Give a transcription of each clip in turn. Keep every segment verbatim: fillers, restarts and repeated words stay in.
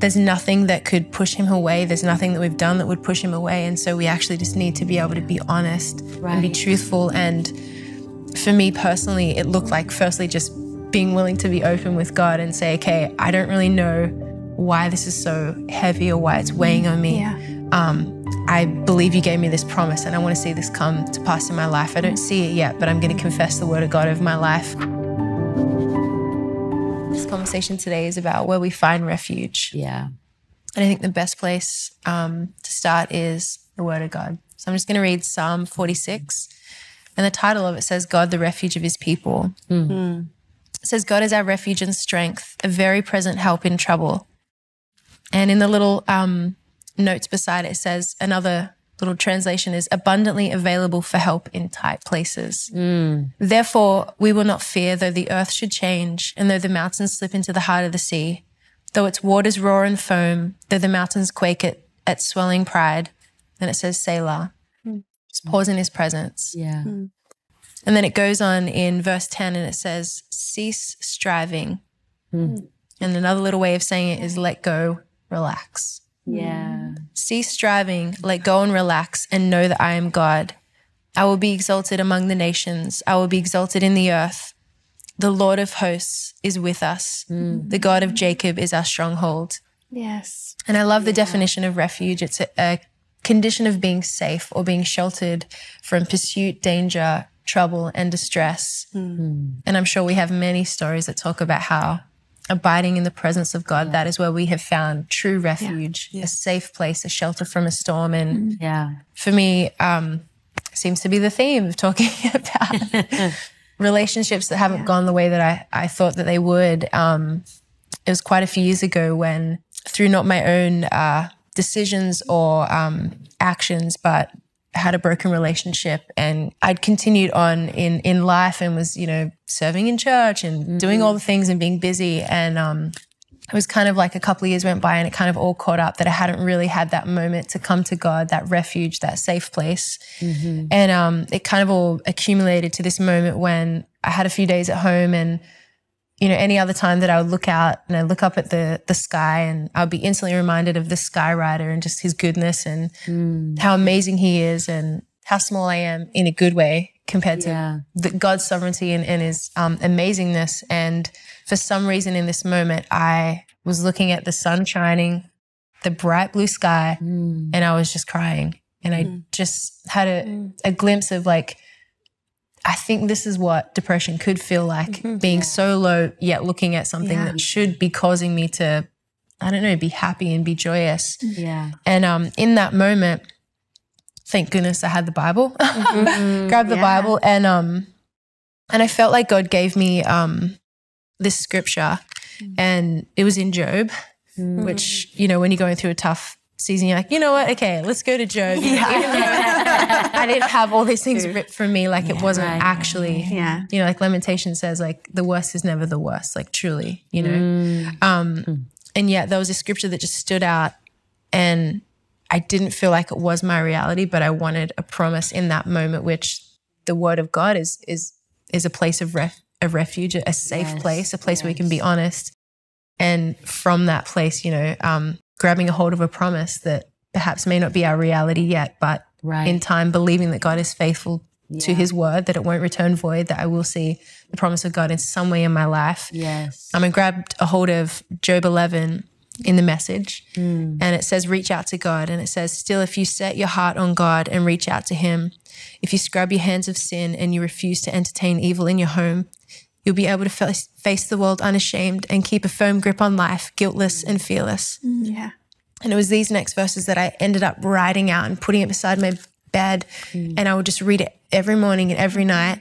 There's nothing that could push him away. There's nothing that we've done that would push him away. And so we actually just need to be able to be honest right. and be truthful. And for me personally, it looked like firstly just being willing to be open with God and say, okay, I don't really know why this is so heavy or why it's weighing on me. Yeah. Um, I believe you gave me this promise and I want to see this come to pass in my life. I don't see it yet, but I'm going to confess the word of God over my life. This conversation today is about where we find refuge. Yeah. And I think the best place um, to start is the word of God. So I'm just going to read Psalm forty-six. And the title of it says, God, the refuge of his people. Mm. It says, God is our refuge and strength, a very present help in trouble. And in the little um, notes beside it, it says, another little translation is abundantly available for help in tight places. Mm. Therefore, we will not fear though the earth should change and though the mountains slip into the heart of the sea, though its waters roar and foam, though the mountains quake at, at swelling pride. And it says Selah. Mm. Just pause in his presence. Yeah. Mm. And then it goes on in verse ten and it says, cease striving. Mm. And another little way of saying it is let go, relax. Yeah. Cease striving, let go and relax, and know that I am God. I will be exalted among the nations. I will be exalted in the earth. The Lord of hosts is with us. Mm. The God of Jacob is our stronghold. Yes. And I love the yeah. definition of refuge. It's a, a condition of being safe or being sheltered from pursuit, danger, trouble, and distress. Mm. And I'm sure we have many stories that talk about how abiding in the presence of God, yeah. that is where we have found true refuge, yeah. Yeah. a safe place, a shelter from a storm. And yeah. for me, um, seems to be the theme of talking about relationships that haven't yeah. gone the way that I, I thought that they would. Um, it was quite a few years ago when, through not my own uh, decisions or um, actions, but had a broken relationship, and I'd continued on in, in life and was, you know, serving in church and mm-hmm. doing all the things and being busy. And um, it was kind of like a couple of years went by and it kind of all caught up that I hadn't really had that moment to come to God, that refuge, that safe place. Mm-hmm. And um, it kind of all accumulated to this moment when I had a few days at home, and, you know, any other time that I would look out and I look up at the the sky, and I'll be instantly reminded of the sky rider and just his goodness and mm. how amazing he is and how small I am in a good way compared yeah. to the, God's sovereignty and, and his um, amazingness. And for some reason in this moment, I was looking at the sun shining, the bright blue sky, mm. and I was just crying. And mm. I just had a, mm. a glimpse of, like, I think this is what depression could feel like, mm-hmm. being yeah. so low, yet looking at something yeah. that should be causing me to, I don't know, be happy and be joyous. Yeah. And um, in that moment, thank goodness I had the Bible, mm-hmm. grabbed the yeah. Bible, and um, and I felt like God gave me um, this scripture, mm-hmm. and it was in Job, mm-hmm. which, you know, when you're going through a tough season, you're like, you know what, okay, let's go to Job. Yeah. I didn't have all these things ripped from me, like yeah, it wasn't right. actually, yeah. you know, like Lamentation says, like the worst is never the worst, like truly, you know. Mm. Um, mm. And yet there was a scripture that just stood out, and I didn't feel like it was my reality, but I wanted a promise in that moment, which the word of God is is is a place of ref, a refuge, a safe yes. place, a place yes. where we can be honest. And from that place, you know, um, grabbing a hold of a promise that perhaps may not be our reality yet, but right. in time, believing that God is faithful yeah. to his word, that it won't return void, that I will see the promise of God in some way in my life. Yes. Um, I grabbed a hold of Job eleven in the Message, mm. and it says, reach out to God. And it says, still, if you set your heart on God and reach out to him, if you scrub your hands of sin and you refuse to entertain evil in your home, you'll be able to face, face the world unashamed and keep a firm grip on life, guiltless and fearless. Yeah. And it was these next verses that I ended up writing out and putting it beside my bed. Mm. And I would just read it every morning and every night,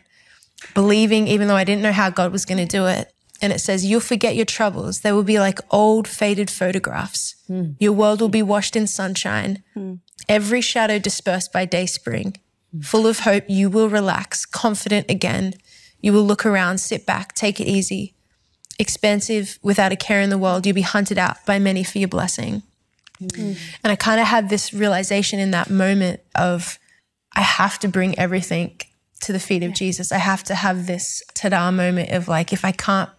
believing, even though I didn't know how God was going to do it. And it says, you'll forget your troubles. They will be like old faded photographs. Mm. Your world will be washed in sunshine. Mm. Every shadow dispersed by day spring. Mm. Full of hope, you will relax, confident again. You will look around, sit back, take it easy. Expensive, without a care in the world, you'll be hunted out by many for your blessing. Mm. And I kind of had this realization in that moment of, I have to bring everything to the feet of Jesus. I have to have this ta-da moment of, like, if I can't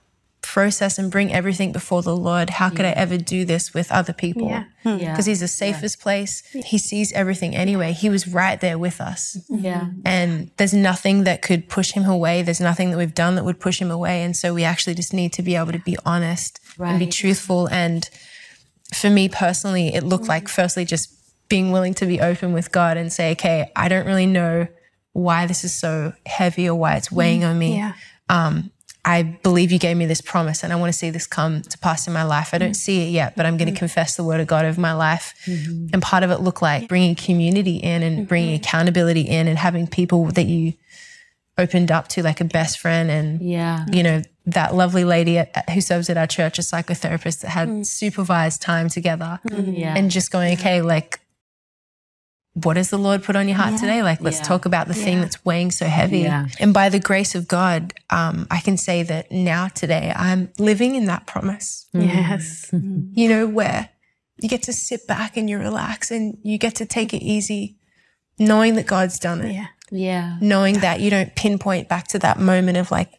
process and bring everything before the Lord. How could yeah. I ever do this with other people? Because yeah. yeah. he's the safest yeah. place. He sees everything anyway. He was right there with us. Yeah. And there's nothing that could push him away. There's nothing that we've done that would push him away. And so we actually just need to be able to be honest right. and be truthful. And for me personally, it looked mm-hmm. like firstly just being willing to be open with God and say, okay, I don't really know why this is so heavy or why it's weighing mm-hmm. on me. Yeah. Um, I believe you gave me this promise and I want to see this come to pass in my life. I don't see it yet, but I'm going to mm-hmm. confess the word of God over my life. Mm-hmm. And part of it looked like bringing community in and mm-hmm. bringing accountability in and having people that you opened up to, like a best friend and, yeah. you know, that lovely lady at, at, who serves at our church, a psychotherapist that had mm-hmm. supervised time together mm-hmm. yeah. and just going, okay, like, what has the Lord put on your heart yeah. today? Like, let's yeah. talk about the yeah. thing that's weighing so heavy. Yeah. And by the grace of God, um, I can say that now today I'm living in that promise. Mm. Yes. Mm. You know, where you get to sit back and you relax and you get to take it easy knowing that God's done it. Yeah. Yeah. Knowing that you don't pinpoint back to that moment of, like,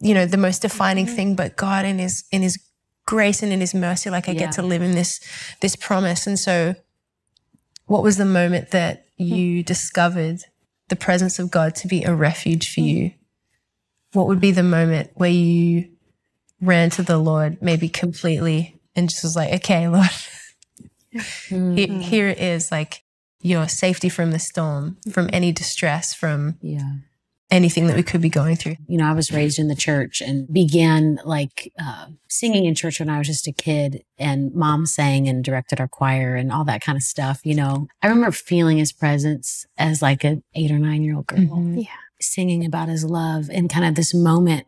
you know, the most defining mm-hmm. thing, but God in his, in his grace and in his mercy, like I yeah. get to live in this, this promise. And so, what was the moment that you discovered the presence of God to be a refuge for you? What would be the moment where you ran to the Lord, maybe completely, and just was like, okay, Lord, mm-hmm. here, here it is, like your safety from the storm, from any distress, from yeah. anything that we could be going through. You know, I was raised in the church and began like uh, singing in church when I was just a kid, and Mom sang and directed our choir and all that kind of stuff. You know, I remember feeling his presence as like an eight or nine year old girl, mm-hmm. yeah. singing about his love and kind of this moment.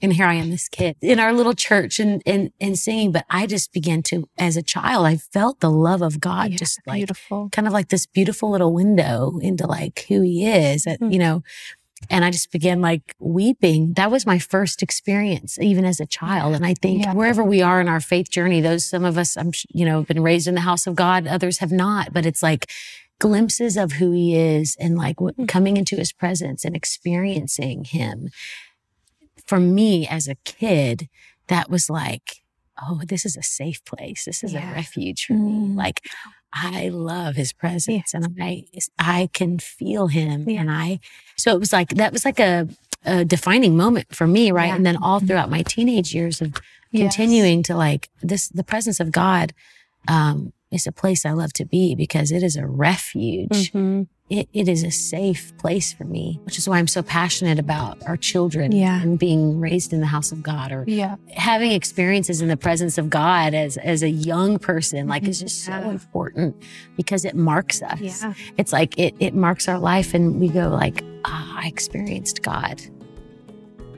And here I am, this kid in our little church and, and, and singing. But I just began to, as a child, I felt the love of God, yeah, just like beautiful. Kind of like this beautiful little window into like who he is, that, mm-hmm. you know. And I just began like weeping. That was my first experience, even as a child. And I think yeah. wherever we are in our faith journey, those, some of us, I'm, you know, been raised in the house of God, others have not, but it's like glimpses of who he is and like what, coming into his presence and experiencing him. For me as a kid, that was like, oh, this is a safe place. This is yeah. a refuge for mm. me. Like, I love his presence yeah. and I, I can feel him. Yeah. And I, so it was like, that was like a, a defining moment for me. Right. Yeah. And then all throughout my teenage years of yes. continuing to like this, the presence of God, um, is a place I love to be because it is a refuge. Mm-hmm. It, it is a safe place for me, which is why I'm so passionate about our children yeah. and being raised in the house of God, or yeah. having experiences in the presence of God as, as a young person. Like, it's just yeah. so important because it marks us. Yeah. It's like, it, it marks our life and we go like, ah, I experienced God.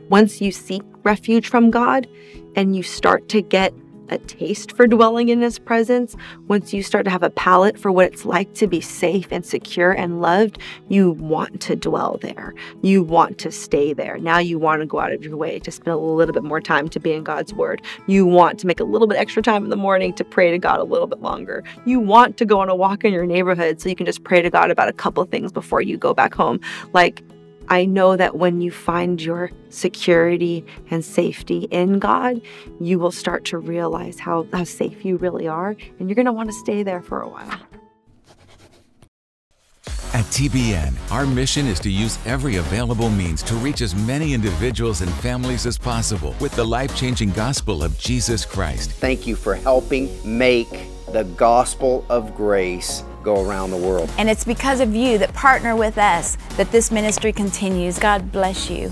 Once you seek refuge from God and you start to get a taste for dwelling in his presence, once you start to have a palate for what it's like to be safe and secure and loved, you want to dwell there. You want to stay there. Now you want to go out of your way to spend a little bit more time to be in God's word. You want to make a little bit extra time in the morning to pray to God a little bit longer. You want to go on a walk in your neighborhood so you can just pray to God about a couple of things before you go back home. Like, I know that when you find your security and safety in God, you will start to realize how, how safe you really are, and you're going to want to stay there for a while. At T B N, our mission is to use every available means to reach as many individuals and families as possible with the life-changing gospel of Jesus Christ. Thank you for helping make the gospel of grace go around the world. And it's because of you that partner with us that this ministry continues. God bless you.